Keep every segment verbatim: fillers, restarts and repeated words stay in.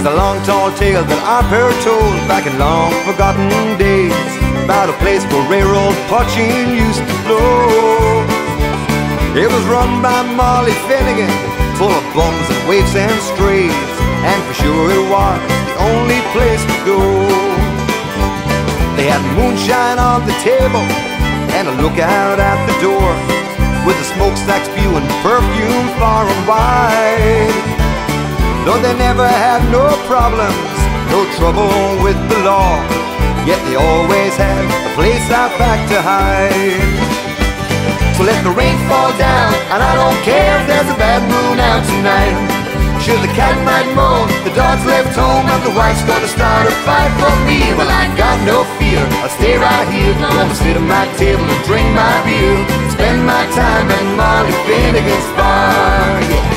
is a long tall tale that I've heard told back in long forgotten days, about a place where railroad poaching used to flow. It was run by Molly Finnegan, full of bums and waifs and strays, and for sure it was the only place to go. They had moonshine on the table and a lookout at the door, with the smokestacks spewing perfume far and wide. Though they never had no problems, no trouble with the law, yet they always had a place out back to hide. So let the rain fall down, and I don't care if there's a bad moon out tonight. Sure, the cat might moan, the dog's left home, and the wife's gonna start a fight for me. Well, I ain't got no fear, I'll stay right here. Gonna sit at my table and drink my beer, spend my time at Molly Finnegans Bar, yeah.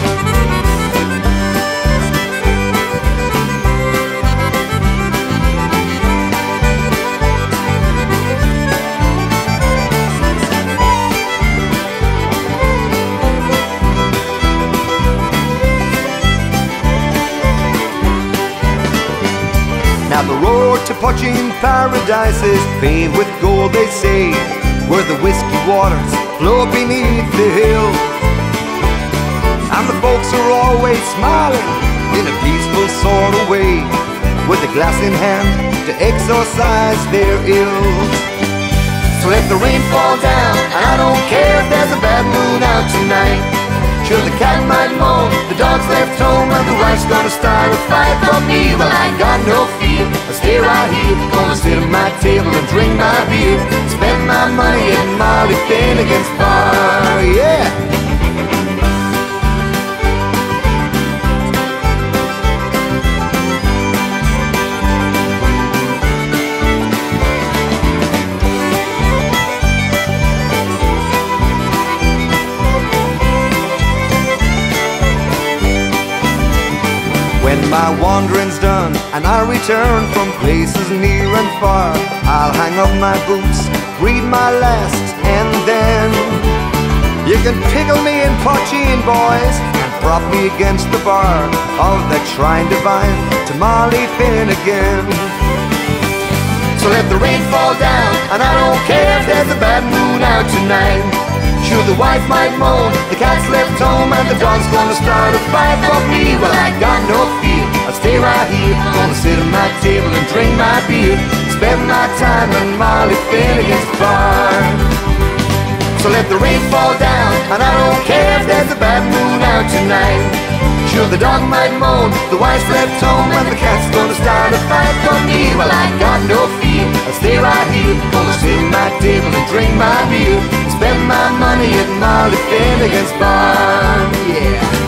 Now the road to poaching paradise is paved with gold, they say, where the whiskey waters flow beneath the hills. And the folks are always smiling in a peaceful sort of way, with a glass in hand to exorcise their ills. So let the rain fall down, and I don't care if there's a bad moon out tonight. Sure, the cat might moan, the dog's left home, and the wife's gonna start a fight for me. Well, I ain't got no fear, I'll stay right here. Gonna sit at my table and drink my beer, spend my money at Molly Finnegans Bar, yeah. When my wandering's done and I return from places near and far, I'll hang up my boots, read my last, and then you can pickle me in poaching, boys, and prop me against the bar of that shrine divine to Molly Finnegan. So let the rain fall down, and I don't care if there's a bad moon out tonight. Sure, the wife might moan, the cat's left home, and the dog's gonna start a fight for me. Well, I got no fear, I'll stay right here. Gonna sit at my table and drink my beer, spend my time at Molly Finnegans Bar. So let the rain fall down, and I don't care if there's a bad moon out tonight. Sure, the dog might moan, the wife's left home, and the cat's gonna start a fight for me. Well, I got no fear, I'll stay right here. Gonna sit at my table and drink my beer, spend my money at Molly Finnegans Bar, yeah.